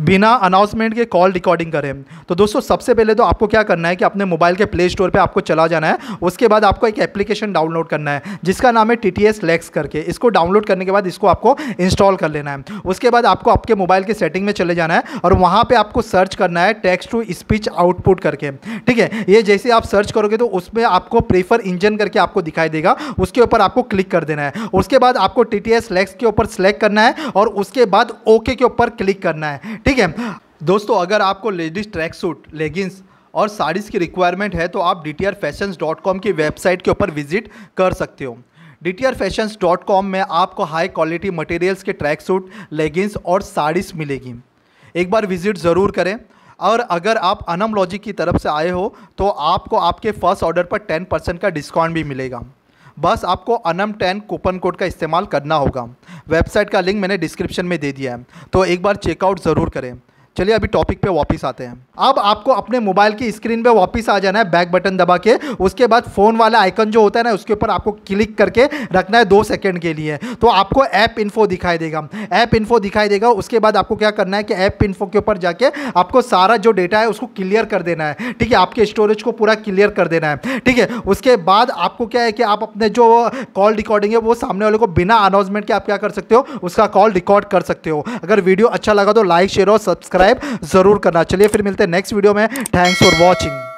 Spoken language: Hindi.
बिना अनाउंसमेंट के कॉल रिकॉर्डिंग करें। तो दोस्तों सबसे पहले तो आपको क्या करना है कि अपने मोबाइल के प्ले स्टोर पे आपको चला जाना है। उसके बाद आपको एक एप्लीकेशन डाउनलोड करना है जिसका नाम है TTS Lex करके। इसको डाउनलोड करने के बाद इसको आपको इंस्टॉल कर लेना है। उसके बाद आपको आपके मोबाइल के सेटिंग में चले जाना है और वहाँ पर आपको सर्च करना है टेक्स्ट टू स्पीच आउटपुट करके, ठीक है। ये जैसे आप सर्च करोगे तो उसमें आपको प्रेफर इंजन करके आपको दिखाई देगा, उसके ऊपर आपको क्लिक कर देना है। उसके बाद आपको TTS Lex के ऊपर सेलेक्ट करना है और उसके बाद ओके के ऊपर क्लिक करना है, ठीक है। दोस्तों अगर आपको लेडीज ट्रैक सूट, लेगिंग्स और साड़ीज़ की रिक्वायरमेंट है तो आप dtrfashions.com की वेबसाइट के ऊपर विजिट कर सकते हो। dtrfashions.com में आपको हाई क्वालिटी मटेरियल्स के ट्रैक सूट, लेगिंग्स और साड़ीज़ मिलेगी। एक बार विजिट ज़रूर करें। और अगर आप अनम लॉजिक की तरफ से आए हो तो आपको आपके फर्स्ट ऑर्डर पर 10% का डिस्काउंट भी मिलेगा। बस आपको Anam 10 कूपन कोड का इस्तेमाल करना होगा। वेबसाइट का लिंक मैंने डिस्क्रिप्शन में दे दिया है, तो एक बार चेकआउट ज़रूर करें। चलिए अभी टॉपिक पे वापस आते हैं। अब आपको अपने मोबाइल की स्क्रीन पे वापस आ जाना है बैक बटन दबा के। उसके बाद फ़ोन वाला आइकन जो होता है ना, उसके ऊपर आपको क्लिक करके रखना है 2 सेकंड के लिए। तो आपको ऐप इन्फो दिखाई देगा, ऐप इन्फो दिखाई देगा। उसके बाद आपको क्या करना है कि ऐप इन्फो के ऊपर जाके आपको सारा जो डेटा है उसको क्लियर कर देना है, ठीक है। आपके स्टोरेज को पूरा क्लियर कर देना है, ठीक है। उसके बाद आपको क्या है कि आप अपने जो कॉल रिकॉर्डिंग है वो सामने वाले को बिना अनाउंसमेंट के आप क्या कर सकते हो, उसका कॉल रिकॉर्ड कर सकते हो। अगर वीडियो अच्छा लगा तो लाइक, शेयर और सब्सक्राइब जरूर करना। चलिए फिर मिलते हैं नेक्स्ट वीडियो में। Thanks for watching.